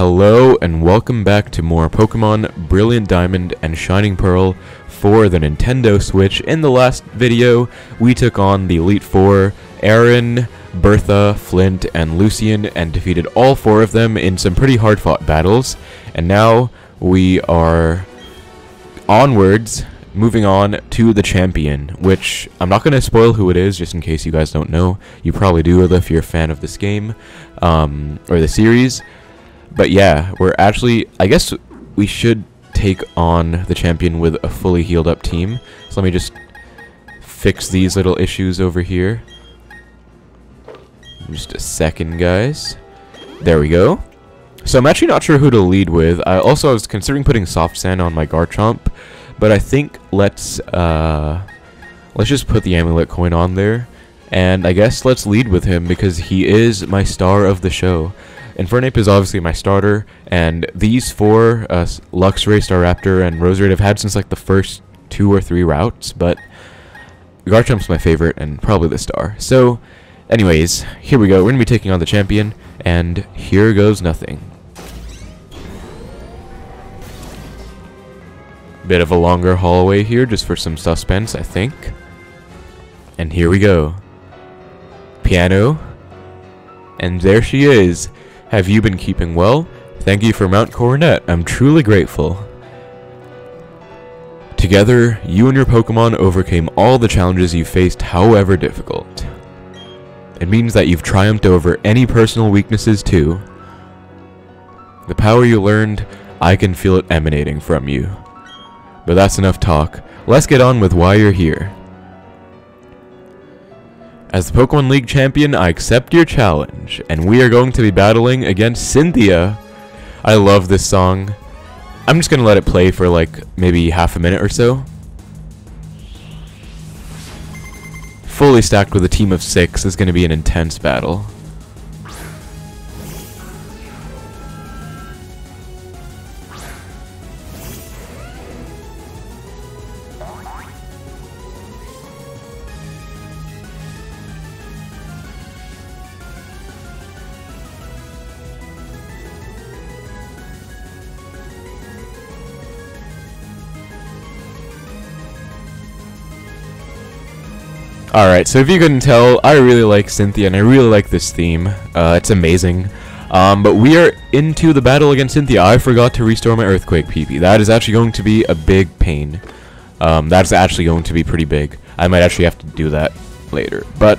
Hello and welcome back to more Pokemon Brilliant Diamond and Shining Pearl for the Nintendo Switch. In the last video, we took on the Elite Four, Aaron, Bertha, Flint, and Lucian, and defeated all four of them in some pretty hard-fought battles. And now we are onwards, moving on to the champion, which I'm not going to spoil who it is, just in case you guys don't know. You probably do if you're a fan of this game, or the series. But yeah, we're actually, I guess we should take on the champion with a fully healed up team. So let me just fix these little issues over here. Just a second, guys. There we go. So I'm actually not sure who to lead with. I was considering putting Soft Sand on my Garchomp, but I think let's just put the Amulet Coin on there. And I guess let's lead with him because he is my star of the show. Infernape is obviously my starter, and these four, Luxray, Staraptor, and Roserade, I've had since like the first 2 or 3 routes, but Garchomp's my favorite and probably the star. So anyways, here we go. We're going to be taking on the champion, and here goes nothing. Bit of a longer hallway here just for some suspense, I think. And here we go. Piano. And there she is. Have you been keeping well? Thank you for Mount Coronet. I'm truly grateful. Together, you and your Pokemon overcame all the challenges you faced, however difficult. It means that you've triumphed over any personal weaknesses too. The power you learned, I can feel it emanating from you. But that's enough talk. Let's get on with why you're here. As the Pokemon League champion, I accept your challenge, and we are going to be battling against Cynthia. I love this song. I'm just gonna let it play for like maybe half a minute or so. Fully stacked with a team of 6 is gonna be an intense battle. Alright, so if you couldn't tell, I really like Cynthia and I really like this theme. It's amazing. But we are into the battle against Cynthia. I forgot to restore my Earthquake PP. That is actually going to be a big pain. That's actually going to be pretty big. I might actually have to do that later. But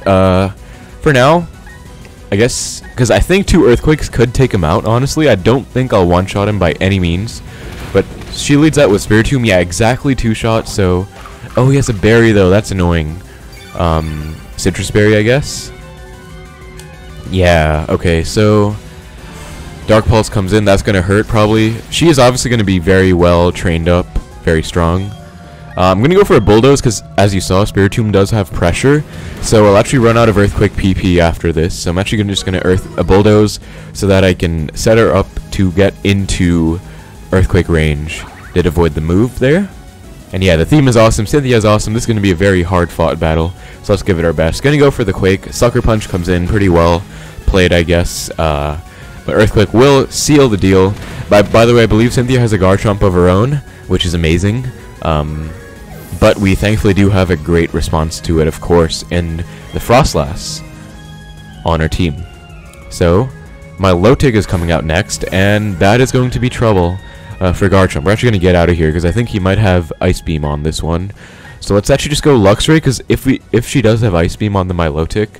for now, I guess, because I think 2 Earthquakes could take him out, honestly. I don't think I'll one-shot him by any means. But she leads that with Spiritomb. Yeah, exactly 2 shots, so... Oh, he has a Berry though, that's annoying. Citrus Berry, I guess? Yeah, okay, so Dark Pulse comes in, that's gonna hurt probably. She is obviously gonna be very well trained up, very strong. I'm gonna go for a Bulldoze, because as you saw, Spiritomb does have pressure, so I'll actually run out of Earthquake PP after this, so I'm actually just gonna Bulldoze, so that I can set her up to get into Earthquake range. Did avoid the move there. And yeah, the theme is awesome, Cynthia is awesome, this is going to be a very hard-fought battle, so let's give it our best. Going to go for the Quake, Sucker Punch comes in pretty well played, I guess, but Earthquake will seal the deal. By the way, I believe Cynthia has a Garchomp of her own, which is amazing, but we thankfully do have a great response to it, of course, in the Froslass on our team. So, my Milotic is coming out next, and that is going to be trouble. For Garchomp. We're actually going to get out of here because I think he might have Ice Beam on this one. So let's actually just go Luxray because if she does have Ice Beam on the Milotic,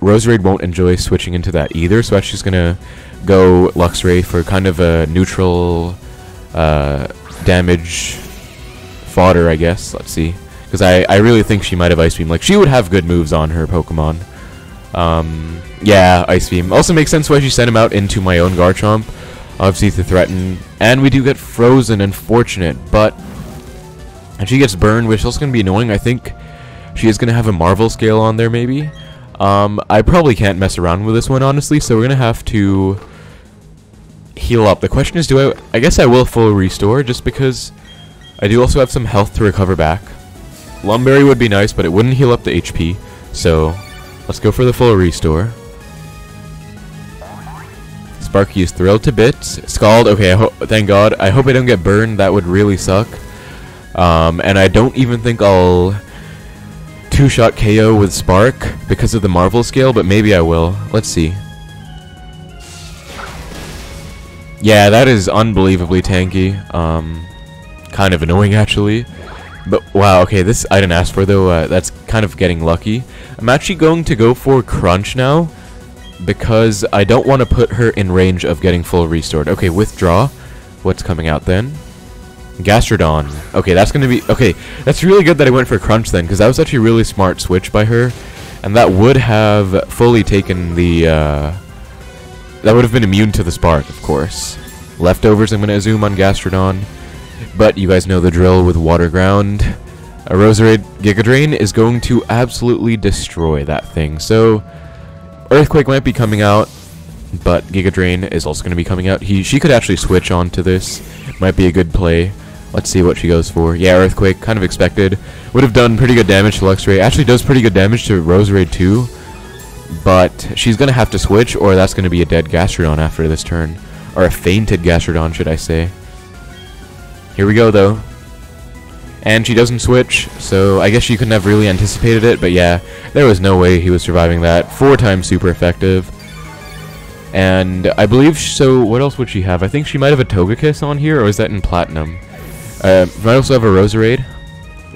Roserade won't enjoy switching into that either. So actually just going to go Luxray for kind of a neutral damage fodder, I guess. Let's see. Because I really think she might have Ice Beam. Like, she would have good moves on her Pokemon. Yeah, Ice Beam. Also makes sense why she sent him out into my own Garchomp. Obviously to threaten, and we do get frozen, unfortunate, but and she gets burned, which is also going to be annoying. I think she is going to have a Marvel Scale on there, maybe. I probably can't mess around with this one, honestly, so we're going to have to heal up. The question is, do I guess I will full restore, just because I do also have some health to recover back. Lumberry would be nice, but it wouldn't heal up the HP, so let's go for the full restore. Sparky is thrilled to bits. Scald, okay, thank God. I hope I don't get burned, that would really suck. And I don't even think I'll two-shot KO with Spark because of the Marvel scale, but maybe I will. Let's see. Yeah, that is unbelievably tanky. Kind of annoying, actually. But wow, okay, this I didn't ask for, though. That's kind of getting lucky. I'm actually going to go for Crunch now, because I don't want to put her in range of getting full restored. Okay, withdraw. What's coming out then? Gastrodon. Okay, that's going to be... Okay, that's really good that I went for Crunch then, because that was actually a really smart switch by her. And that would have fully taken the... that would have been immune to the Spark, of course. Leftovers, I'm going to zoom on Gastrodon. But you guys know the drill with Water Ground. A Roserade Giga Drain is going to absolutely destroy that thing. So... Earthquake might be coming out, but Giga Drain is also going to be coming out. She could actually switch on to this. Might be a good play. Let's see what she goes for. Yeah, Earthquake, kind of expected. Would have done pretty good damage to Luxray. Actually does pretty good damage to Roserade too. But she's going to have to switch, or that's going to be a dead Gastrodon after this turn. Or a fainted Gastrodon, should I say. Here we go, though. And she doesn't switch, so I guess you couldn't have really anticipated it, but yeah, there was no way he was surviving that. 4 times super effective. And I believe, so what else would she have? I think she might have a Togekiss on here, or is that in Platinum? Might also have a Roserade.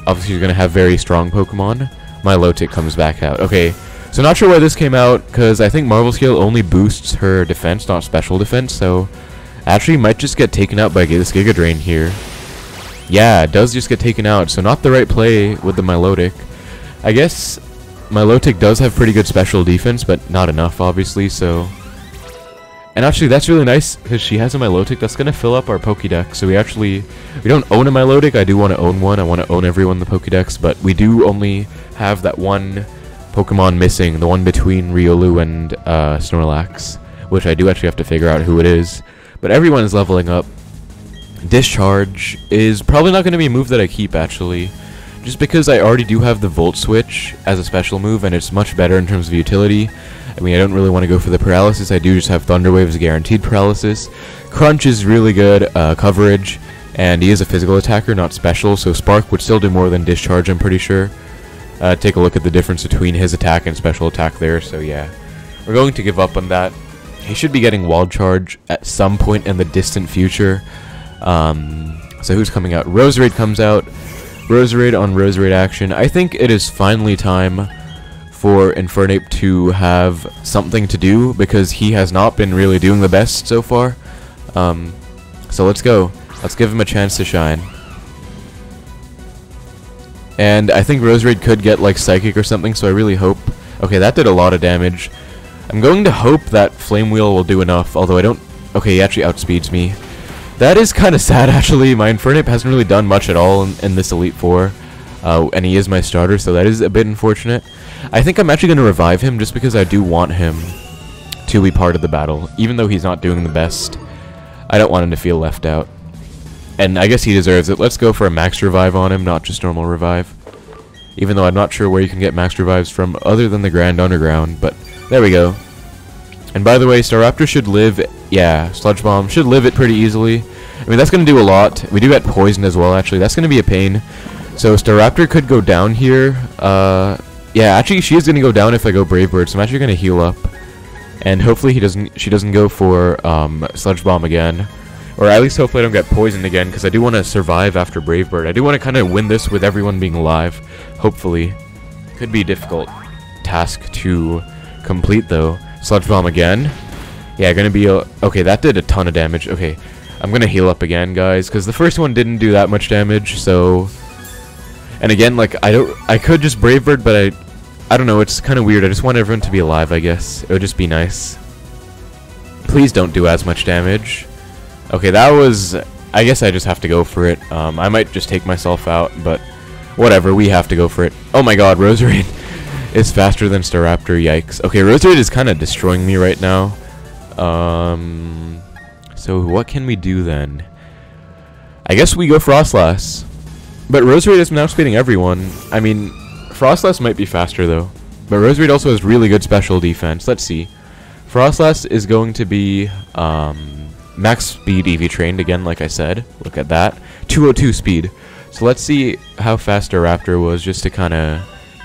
Obviously, she's going to have very strong Pokemon. Milotic comes back out. Okay, so not sure why this came out, because I think Marvel Scale only boosts her defense, not special defense, so actually might just get taken out by this Giga Drain here. Yeah, it does just get taken out, so not the right play with the Milotic. I guess Milotic does have pretty good special defense, but not enough, obviously, so... And actually, that's really nice, because she has a Milotic. That's going to fill up our Pokédex, so we don't own a Milotic. I do want to own one. I want to own everyone in the Pokédex, but we do only have that one Pokémon missing, the one between Riolu and Snorlax, which I do actually have to figure out who it is. But everyone is leveling up. Discharge is probably not going to be a move that I keep, actually, just because I already do have the Volt Switch as a special move, and it's much better in terms of utility. I mean, I don't really want to go for the Paralysis. I do just have Thunder Wave as guaranteed Paralysis. Crunch is really good coverage, and he is a physical attacker, not special, so Spark would still do more than Discharge, I'm pretty sure. Take a look at the difference between his attack and special attack there, so yeah. We're going to give up on that. He should be getting Wild Charge at some point in the distant future. So who's coming out? Roserade comes out. Roserade on Roserade action. I think it is finally time for Infernape to have something to do, because he has not been really doing the best so far. So let's go. Let's give him a chance to shine. And I think Roserade could get like Psychic or something, so I really hope... Okay, that did a lot of damage. I'm going to hope that Flame Wheel will do enough, although I don't... Okay, he actually outspeeds me. That is kind of sad, actually. My Infernape hasn't really done much at all in this Elite Four, and he is my starter, so that is a bit unfortunate. I think I'm actually going to revive him just because I do want him to be part of the battle. Even though he's not doing the best, I don't want him to feel left out. And I guess he deserves it. Let's go for a Max Revive on him, not just normal Revive. Even though I'm not sure where you can get Max Revives from other than the Grand Underground, but there we go. And by the way, Staraptor should live... Yeah, Sludge Bomb should live it pretty easily. I mean, that's going to do a lot. We do get Poison as well, actually. That's going to be a pain. So Staraptor could go down here. Yeah, actually, she is going to go down if I go Brave Bird, so I'm actually going to heal up. And hopefully she doesn't go for Sludge Bomb again. Or at least hopefully I don't get poisoned again, because I do want to survive after Brave Bird. I do want to kind of win this with everyone being alive, hopefully. Could be a difficult task to complete, though. Sludge Bomb again. Yeah, gonna be a... Okay, that did a ton of damage. Okay, I'm gonna heal up again, guys, because the first one didn't do that much damage, so... And again, like, I could just Brave Bird, but I don't know, it's kind of weird. I just want everyone to be alive, I guess. It would just be nice. Please don't do as much damage. Okay, that was... I guess I just have to go for it. I might just take myself out, but... Whatever, we have to go for it. Oh my god, Roserade! It's faster than Staraptor, yikes. Okay, Roserade is kind of destroying me right now. So what can we do then? I guess we go Froslass. But Roserade is now outspeeding everyone. I mean, Froslass might be faster though. But Roserade also has really good special defense. Let's see. Froslass is going to be max speed EV trained again, like I said. Look at that, 202 speed. So let's see how fast Staraptor was, just to kind of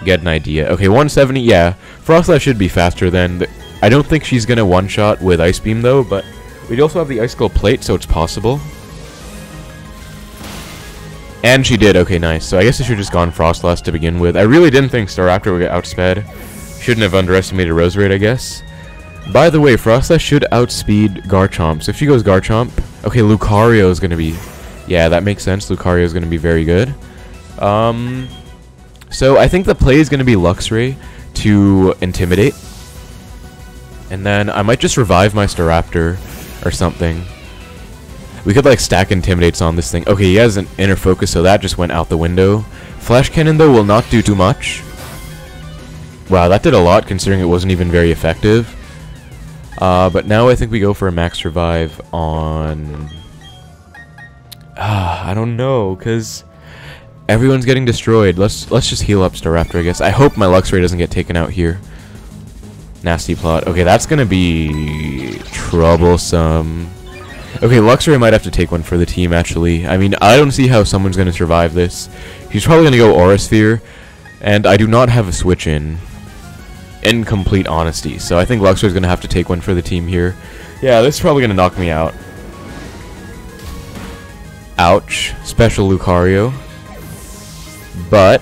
get an idea. Okay, 170. Yeah, Froslass should be faster than. I don't think she's gonna one-shot with Ice Beam though, but we also have the Ice Skull Plate, so it's possible. And she did. Okay, nice. So I guess I should have just gone Froslass to begin with. I really didn't think Staraptor would get outsped. Shouldn't have underestimated Roserade, I guess. By the way, Froslass should outspeed Garchomp. So if she goes Garchomp... Okay, Lucario is going to be... Yeah, that makes sense. Lucario is going to be very good. So I think the play is going to be Luxray to Intimidate. And then I might just revive my Staraptor or something. We could, like, stack Intimidates on this thing. Okay, he has an Inner Focus, so that just went out the window. Flash Cannon, though, will not do too much. Wow, that did a lot, considering it wasn't even very effective. But now I think we go for a max revive on... I don't know, because everyone's getting destroyed. Let's just heal up Staraptor, I guess. I hope my Luxray doesn't get taken out here. Nasty plot. Okay, that's going to be troublesome. Okay, Luxray might have to take one for the team, actually. I mean, I don't see how someone's going to survive this. He's probably going to go Aura Sphere, and I do not have a switch in complete honesty. So I think Luxray's going to have to take one for the team here. Yeah, this is probably going to knock me out. Ouch. Special Lucario. But...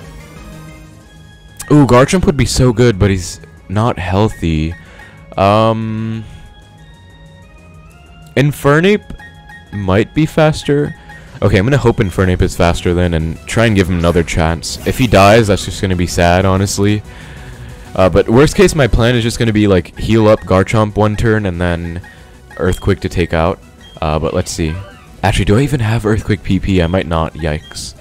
Ooh, Garchomp would be so good, but he's not healthy. Infernape might be faster. Okay, I'm going to hope Infernape is faster then and try and give him another chance. If he dies, that's just going to be sad, honestly. But worst case, my plan is just going to be, like, heal up Garchomp one turn and then Earthquake to take out. But let's see. Actually, do I even have Earthquake PP? I might not. Yikes.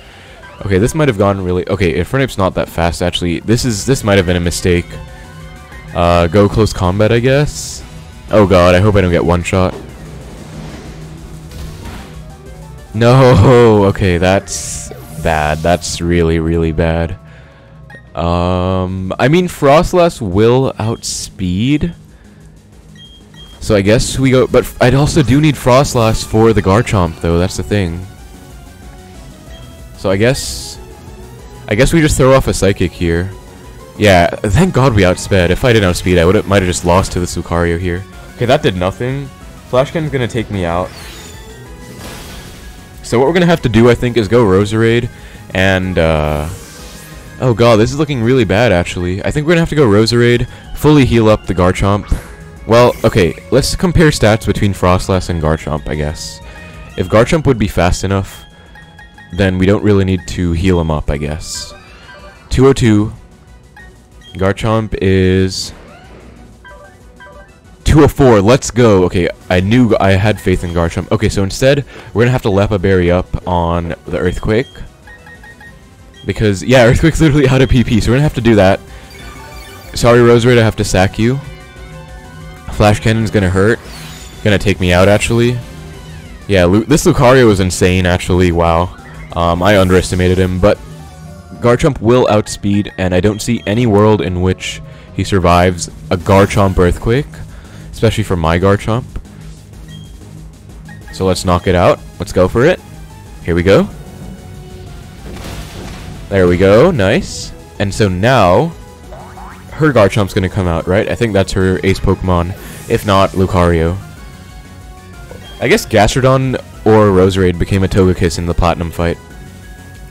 Okay, this might have gone really... Okay, Infernape's not that fast, actually. This might have been a mistake. Go close combat, I guess. Oh god, I hope I don't get one shot. No, okay, that's bad. That's really, really bad. I mean, Froslass will outspeed. So I guess we go... But I also do need Froslass for the Garchomp, though. That's the thing. So I guess we just throw off a Psychic here. Yeah, thank god we outsped. If I didn't outspeed, I might have just lost to the Lucario here. Okay, that did nothing. Flash Gun's gonna take me out. So what we're going to have to do, I think, is go Roserade and, oh god, this is looking really bad, actually. I think we're going to have to go Roserade, fully heal up the Garchomp. Well, okay, let's compare stats between Froslass and Garchomp, I guess. If Garchomp would be fast enough, then we don't really need to heal him up, I guess. 202. Garchomp is... 204, let's go. Okay, I knew I had faith in Garchomp. Okay, so instead, we're gonna have to Lepa Berry up on the Earthquake. Because, yeah, Earthquake's literally out of PP, so we're gonna have to do that. Sorry, Roserade, I have to sack you. Flash Cannon's gonna hurt. Gonna take me out, actually. Yeah, this Lucario was insane, actually, wow. I underestimated him, but Garchomp will outspeed, and I don't see any world in which he survives a Garchomp Earthquake. Especially for my Garchomp. So let's knock it out. Let's go for it. Here we go. There we go. Nice. And so now, her Garchomp's going to come out, right? I think that's her ace Pokemon. If not, Lucario. I guess Gastrodon or Roserade became a Togekiss in the Platinum fight.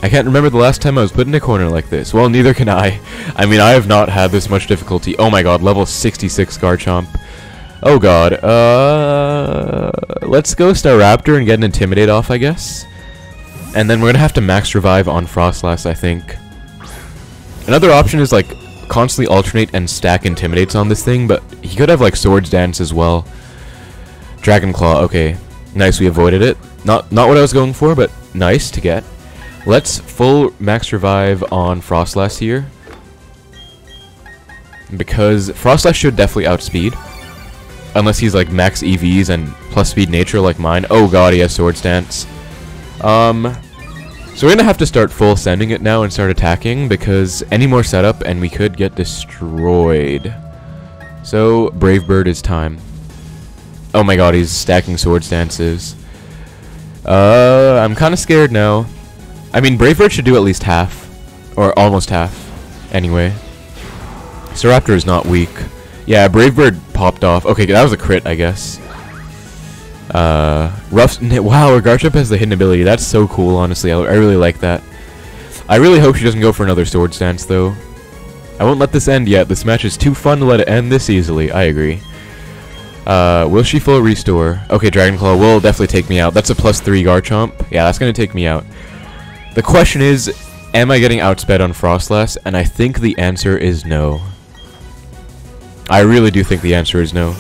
I can't remember the last time I was put in a corner like this. Well, neither can I. I mean, I have not had this much difficulty. Oh my god, level 66 Garchomp. Oh god, let's go Staraptor and get an Intimidate off, I guess. And then we're gonna have to max revive on Froslass, I think. Another option is, like, constantly alternate and stack Intimidates on this thing, but he could have, like, Swords Dance as well. Dragon Claw, okay. Nice, we avoided it. Not what I was going for, but nice to get. Let's full max revive on Froslass here. Because Froslass should definitely outspeed. Unless he's like max EVs and plus speed nature like mine. Oh god, he has Sword Stance. So we're gonna have to start full sending it now and start attacking because any more setup and we could get destroyed. So, Brave Bird is time. Oh my god, he's stacking sword stances. I'm kind of scared now. I mean, Brave Bird should do at least half. Or almost half. Anyway. Staraptor is not weak. Yeah, Brave Bird popped off. Okay, that was a crit, I guess. Wow, our Garchomp has the hidden ability. That's so cool, honestly. I really like that. I really hope she doesn't go for another sword stance, though. I won't let this end yet. This match is too fun to let it end this easily. I agree. Will she full restore? Okay, Dragon Claw will definitely take me out. That's a +3 Garchomp. Yeah, that's going to take me out. The question is, am I getting outsped on Froslass? And I think the answer is no. I really do think the answer is no.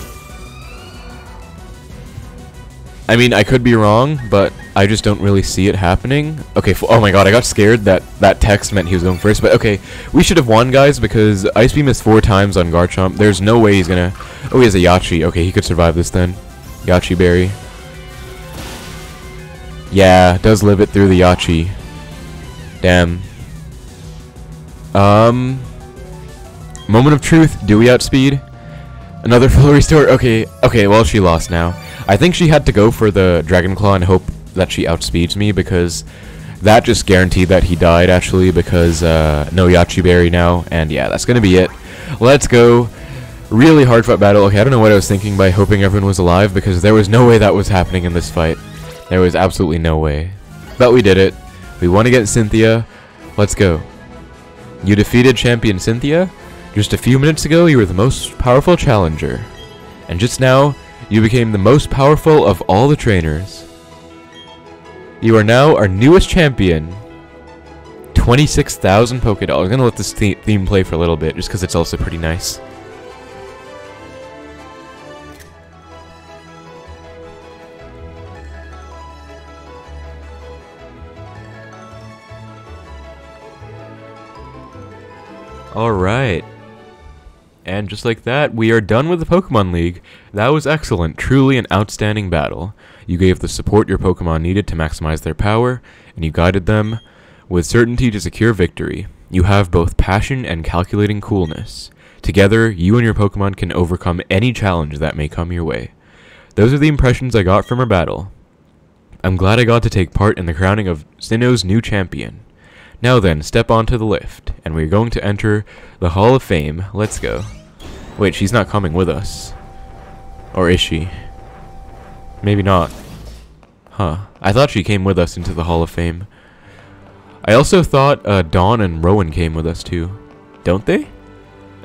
I mean, I could be wrong, but I just don't really see it happening. Okay, oh my god, I got scared that that text meant he was going first, but okay. We should have won, guys, because Ice Beam is 4 times on Garchomp. There's no way he's gonna... Oh, he has a Yachi. Okay, he could survive this then. Yachi Berry. Yeah, does live it through the Yachi. Damn. Moment of truth. Do we outspeed? Another full restore? Okay, okay, well, she lost now. I think she had to go for the Dragon Claw and hope that she outspeeds me, because that just guaranteed that he died, actually, because no Yachi Berry now, and yeah, that's gonna be it. Let's go. Really hard-fought battle. Okay, I don't know what I was thinking by hoping everyone was alive, because there was no way that was happening in this fight. There was absolutely no way. But we did it. We won against Cynthia. Let's go. You defeated champion Cynthia. Just a few minutes ago, you were the most powerful challenger. And just now, you became the most powerful of all the trainers. You are now our newest champion. 26,000 Pokédollars. I'm going to let this theme play for a little bit, just because it's also pretty nice. Alright. And just like that, we are done with the Pokemon League. That was excellent, truly an outstanding battle. You gave the support your Pokemon needed to maximize their power, and you guided them with certainty to secure victory. You have both passion and calculating coolness. Together, you and your Pokemon can overcome any challenge that may come your way. Those are the impressions I got from our battle. I'm glad I got to take part in the crowning of Sinnoh's new champion. Now then, step onto the lift, and we're going to enter the Hall of Fame. Let's go. Wait, she's not coming with us. Or is she? Maybe not. Huh. I thought she came with us into the Hall of Fame. I also thought Dawn and Rowan came with us too. Don't they?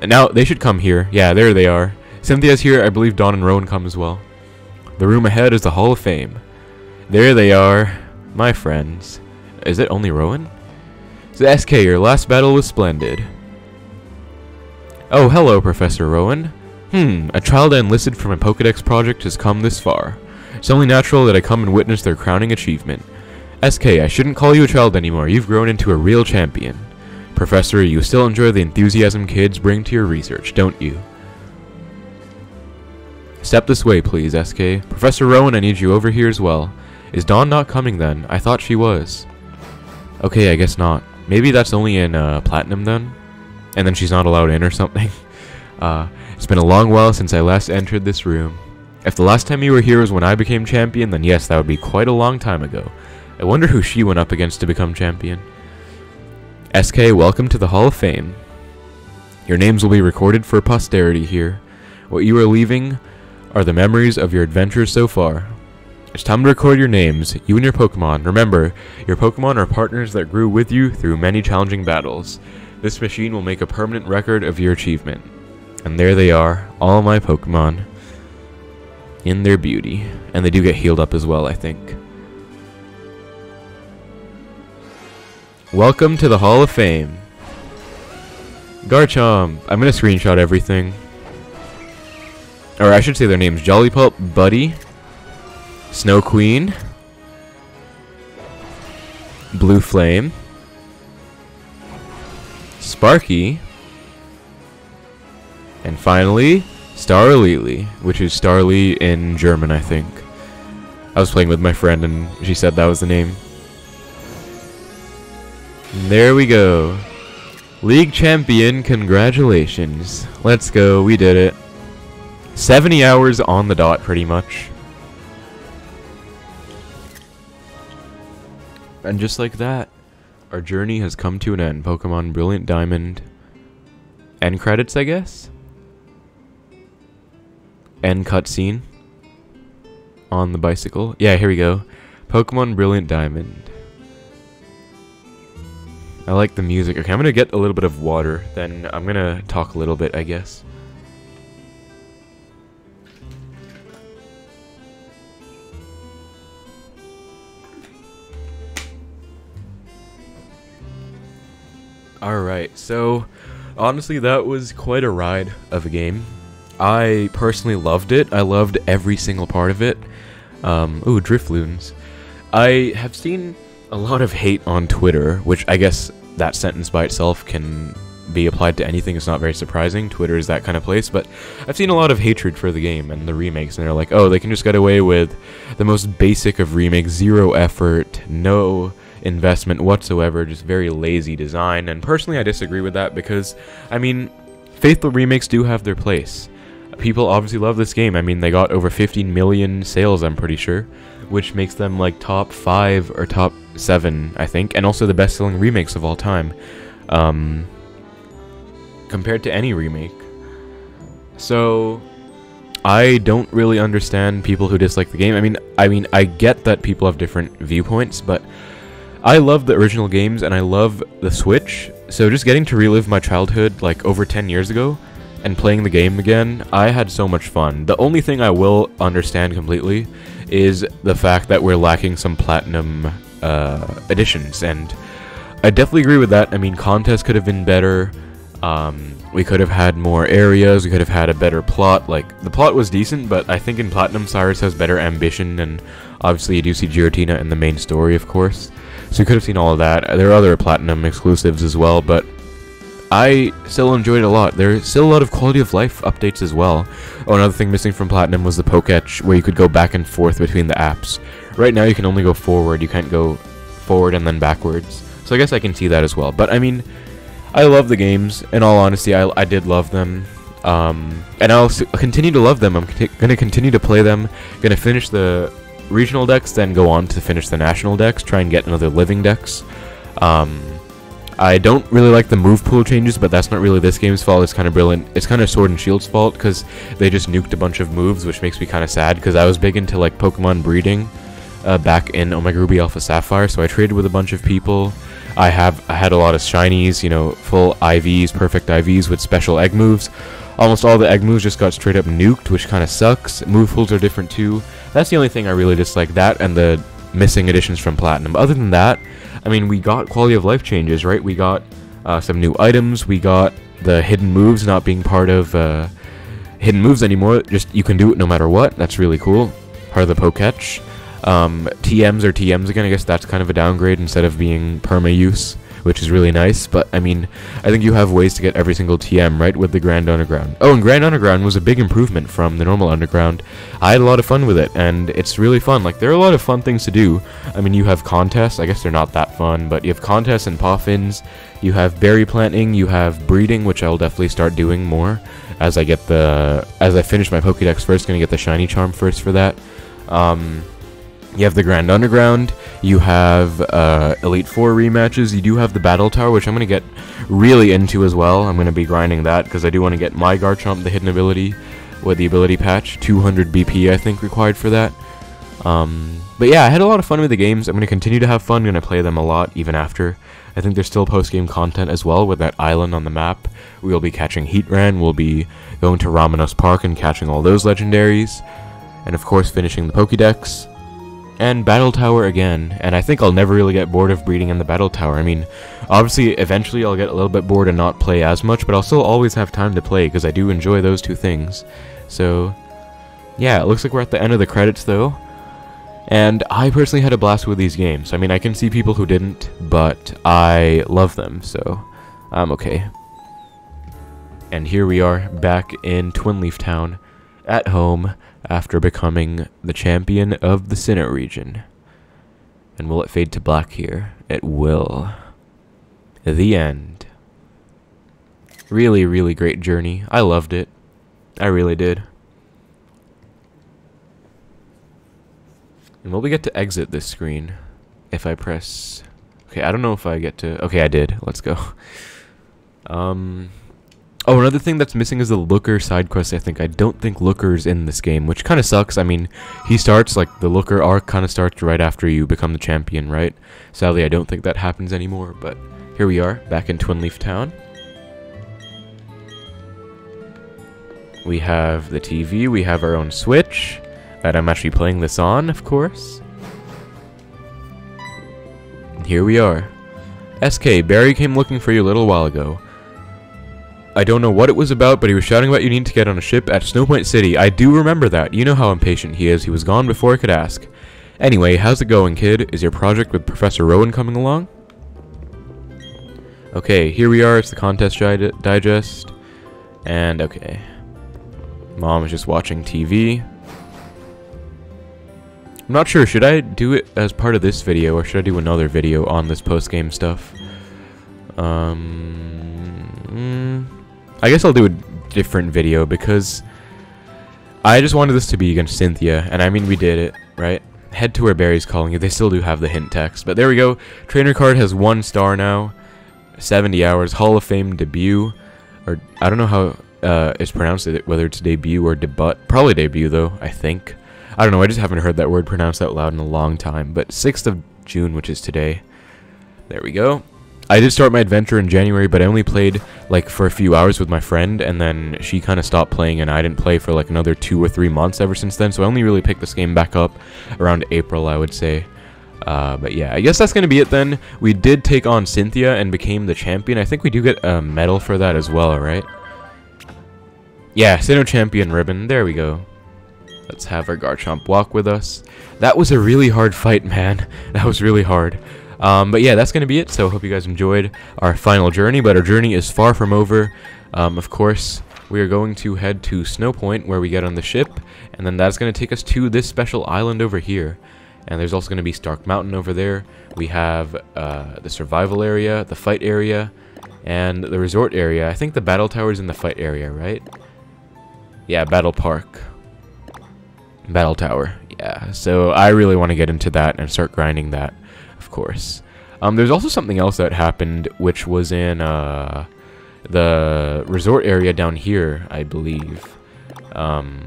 And now, they should come here. Yeah, there they are. Cynthia's here. I believe Dawn and Rowan come as well. The room ahead is the Hall of Fame. There they are. My friends. Is it only Rowan? So SK, your last battle was splendid. Oh, hello, Professor Rowan. A child I enlisted from a Pokedex project has come this far. It's only natural that I come and witness their crowning achievement. SK, I shouldn't call you a child anymore. You've grown into a real champion. Professor, you still enjoy the enthusiasm kids bring to your research, don't you? Step this way, please, SK. Professor Rowan, I need you over here as well. Is Dawn not coming then? I thought she was. Okay, I guess not. Maybe that's only in Platinum then, and then she's not allowed in or something. It's been a long while since I last entered this room. If the last time you were here was when I became champion, then yes, that would be quite a long time ago. I wonder who she went up against to become champion. SK, welcome to the Hall of Fame. Your names will be recorded for posterity here. What you are leaving are the memories of your adventures so far. It's time to record your names, you and your Pokemon. Remember, your Pokemon are partners that grew with you through many challenging battles. This machine will make a permanent record of your achievement. And there they are, all my Pokemon. In their beauty. And they do get healed up as well, I think. Welcome to the Hall of Fame. Garchomp. I'm going to screenshot everything. Or I should say their names. Jollypup, Buddy, Snow Queen, Blue Flame, Sparky, and finally Starly, which is Starly in German, I think. I was playing with my friend and she said that was the name. And there we go. League champion, congratulations. Let's go, we did it. 70 hours on the dot, pretty much. And just like that, our journey has come to an end. Pokemon Brilliant Diamond. End credits, I guess? End cutscene. On the bicycle. Yeah, here we go. Pokemon Brilliant Diamond. I like the music. Okay, I'm gonna get a little bit of water, then I'm gonna talk a little bit, I guess. Alright, so honestly that was quite a ride of a game. I personally loved it. I loved every single part of it. Ooh, Drifloons. I have seen a lot of hate on Twitter, which I guess that sentence by itself can be applied to anything. It's not very surprising. Twitter is that kind of place, but I've seen a lot of hatred for the game and the remakes, and they're like, oh, they can just get away with the most basic of remakes, zero effort, no investment whatsoever, just very lazy design. And personally I disagree with that, because I mean, faithful remakes do have their place. People obviously love this game. I mean, they got over 15 million sales, I'm pretty sure, which makes them like top 5 or top 7, I think, and also the best selling remakes of all time, compared to any remake. So I don't really understand people who dislike the game. I mean I get that people have different viewpoints, but I love the original games and I love the Switch, so just getting to relive my childhood like over 10 years ago and playing the game again, I had so much fun. The only thing I will understand completely is the fact that we're lacking some platinum editions, and I definitely agree with that. I mean, contests could have been better, we could have had more areas, we could have had a better plot. Like, the plot was decent, but I think in Platinum Cyrus has better ambition, and obviously you do see Giratina in the main story, of course. So you could have seen all of that. There are other Platinum exclusives as well, but I still enjoyed it a lot. There's still a lot of quality of life updates as well. Oh, another thing missing from Platinum was the Poketch, where you could go back and forth between the apps. Right now you can only go forward, you can't go forward and then backwards. So I guess I can see that as well. But I mean, I love the games. In all honesty, I did love them. And I'll continue to love them. I'm gonna continue to play them. Gonna finish the regional decks, then go on to finish the national decks, try and get another living decks. I don't really like the move pool changes, but that's not really this game's fault. It's kind of Brilliant. It's kind of Sword and Shield's fault, because they just nuked a bunch of moves, which makes me kind of sad, because I was big into like Pokemon breeding back in Omega Ruby Alpha Sapphire, so I traded with a bunch of people. I had a lot of shinies, you know, full IVs, perfect IVs with special egg moves. Almost all the egg moves just got straight up nuked, which kind of sucks. Move pools are different too. That's the only thing I really dislike, that and the missing editions from Platinum. Other than that, I mean, we got quality of life changes, right? We got some new items, we got the hidden moves not being part of hidden moves anymore. Just, you can do it no matter what. That's really cool. Part of the Poketch. TMs are TMs again. I guess that's kind of a downgrade instead of being perma-use, which is really nice. But I mean, I think you have ways to get every single TM, right, with the Grand Underground. Oh, and Grand Underground was a big improvement from the normal Underground. I had a lot of fun with it, and it's really fun. Like, there are a lot of fun things to do. I mean, you have contests. I guess they're not that fun, but you have contests and Poffins. You have berry planting. You have breeding, which I will definitely start doing more as I get the... as I finish my Pokédex first. Gonna get the Shiny Charm first for that. You have the Grand Underground, you have Elite Four rematches, you do have the Battle Tower, which I'm going to get really into as well. I'm going to be grinding that, because I do want to get my Garchomp, the hidden ability, with the ability patch. 200 BP, I think, required for that. But yeah, I had a lot of fun with the games. I'm going to continue to have fun. I'm going to play them a lot, even after. I think there's still post-game content as well, with that island on the map. We'll be catching Heatran, we'll be going to Ramanos Park and catching all those legendaries. And of course, finishing the Pokédex. And Battle Tower again, and I think I'll never really get bored of breeding in the Battle Tower. I mean, obviously, eventually I'll get a little bit bored and not play as much, but I'll still always have time to play, because I do enjoy those two things. So, yeah, it looks like we're at the end of the credits, though. And I personally had a blast with these games. I mean, I can see people who didn't, but I love them, so I'm okay. And here we are, back in Twinleaf Town, at home, after becoming the champion of the Sinnoh region. And will it fade to black here? It will. The end. Really, really great journey. I loved it. I really did. And will we get to exit this screen if I press... Okay, I don't know if I get to... Okay, I did. Let's go. Oh, another thing that's missing is the Looker side quest, I think. I don't think Looker's in this game, which kind of sucks. I mean, he starts, like, the Looker arc kind of starts right after you become the champion, right? Sadly, I don't think that happens anymore, but here we are, back in Twinleaf Town. We have the TV, we have our own Switch, that I'm actually playing this on, of course. And here we are. SK, Barry came looking for you a little while ago. I don't know what it was about, but he was shouting about you need to get on a ship at Snowpoint City. I do remember that. You know how impatient he is. He was gone before I could ask. Anyway, how's it going, kid? Is your project with Professor Rowan coming along? Okay, here we are. It's the contest digest. And, okay. Mom is just watching TV. I'm not sure. Should I do it as part of this video, or should I do another video on this post-game stuff? I guess I'll do a different video because I just wanted this to be against Cynthia, and I mean we did it, right? Head to where Barry's calling you. They still do have the hint text, but there we go. Trainer card has 1 star now, 70 hours, Hall of Fame debut, or I don't know how it's pronounced, whether it's debut or debut. Probably debut though, I think. I don't know, I just haven't heard that word pronounced out loud in a long time, but 6th of June, which is today. There we go. I did start my adventure in January, but I only played, like, for a few hours with my friend, and then she kind of stopped playing, and I didn't play for, like, another 2 or 3 months ever since then, so I only really picked this game back up around April, I would say. But yeah, I guess that's going to be it then. We did take on Cynthia and became the champion. I think we do get a medal for that as well, right? Yeah, Sinnoh Champion Ribbon. There we go. Let's have our Garchomp walk with us. That was a really hard fight, man. That was really hard. But yeah, that's going to be it, so hope you guys enjoyed our final journey, but our journey is far from over. Of course, we are going to head to Snowpoint, where we get on the ship, and then that's going to take us to this special island over here. And there's also going to be Stark Mountain over there. We have the survival area, the fight area, and the resort area. I think the battle tower is in the fight area, right? Yeah, Battle Park. Battle Tower, yeah. So I really want to get into that and start grinding that. Course. There's also something else that happened, which was in the resort area down here, I believe. Valor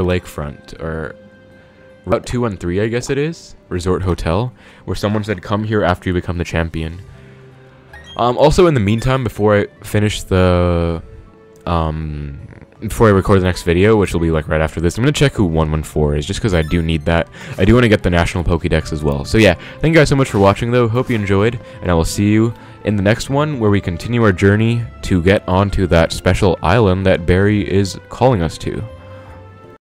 Lakefront, or Route 213, I guess it is. Resort Hotel, where someone said, come here after you become the champion. Also, in the meantime, before I finish the... before I record the next video, which will be like right after this, I'm going to check who 114 is, just because I do need that. I do want to get the National Pokédex as well. So yeah, thank you guys so much for watching though, hope you enjoyed, and I will see you in the next one where we continue our journey to get onto that special island that Barry is calling us to.